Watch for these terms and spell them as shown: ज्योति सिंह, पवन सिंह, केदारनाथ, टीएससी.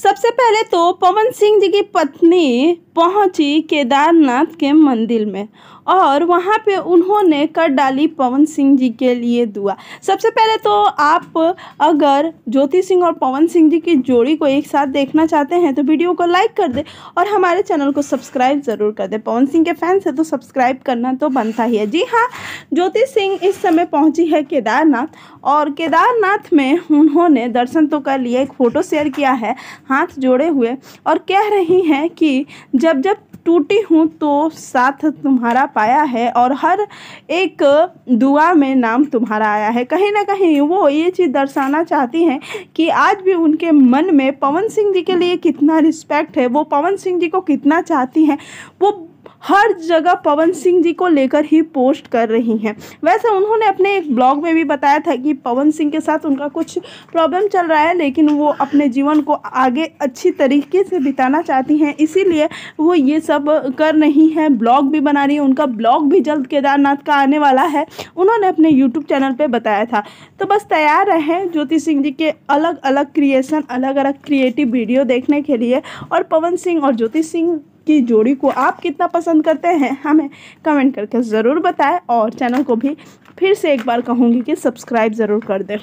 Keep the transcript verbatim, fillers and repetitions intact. सबसे पहले तो पवन सिंह जी की पत्नी पहुंची केदारनाथ के मंदिर में और वहां पे उन्होंने कर डाली पवन सिंह जी के लिए दुआ। सबसे पहले तो आप अगर ज्योति सिंह और पवन सिंह जी की जोड़ी को एक साथ देखना चाहते हैं तो वीडियो को लाइक कर दे और हमारे चैनल को सब्सक्राइब ज़रूर कर दे। पवन सिंह के फैंस हैं तो सब्सक्राइब करना तो बनता ही है। जी हाँ, ज्योति सिंह इस समय पहुँची है केदारनाथ और केदारनाथ में उन्होंने दर्शन तो कर लिए, एक फ़ोटो शेयर किया है हाथ जोड़े हुए और कह रही हैं कि जब जब टूटी हूँ तो साथ तुम्हारा पाया है और हर एक दुआ में नाम तुम्हारा आया है। कहीं ना कहीं वो ये चीज़ दर्शाना चाहती हैं कि आज भी उनके मन में पवन सिंह जी के लिए कितना रिस्पेक्ट है, वो पवन सिंह जी को कितना चाहती हैं, वो हर जगह पवन सिंह जी को लेकर ही पोस्ट कर रही हैं। वैसे उन्होंने अपने एक ब्लॉग में भी बताया था कि पवन सिंह के साथ उनका कुछ प्रॉब्लम चल रहा है, लेकिन वो अपने जीवन को आगे अच्छी तरीके से बिताना चाहती हैं, इसीलिए वो ये सब कर रही हैं, ब्लॉग भी बना रही हैं। उनका ब्लॉग भी जल्द केदारनाथ का आने वाला है, उन्होंने अपने यूट्यूब चैनल पर बताया था। तो बस तैयार रहें ज्योति सिंह जी के अलग अलग क्रिएशन, अलग अलग क्रिएटिव वीडियो देखने के लिए। और पवन सिंह और ज्योति सिंह की जोड़ी को आप कितना पसंद करते हैं हमें कमेंट करके ज़रूर बताएं और चैनल को भी फिर से एक बार कहूँगी कि सब्सक्राइब ज़रूर कर दें।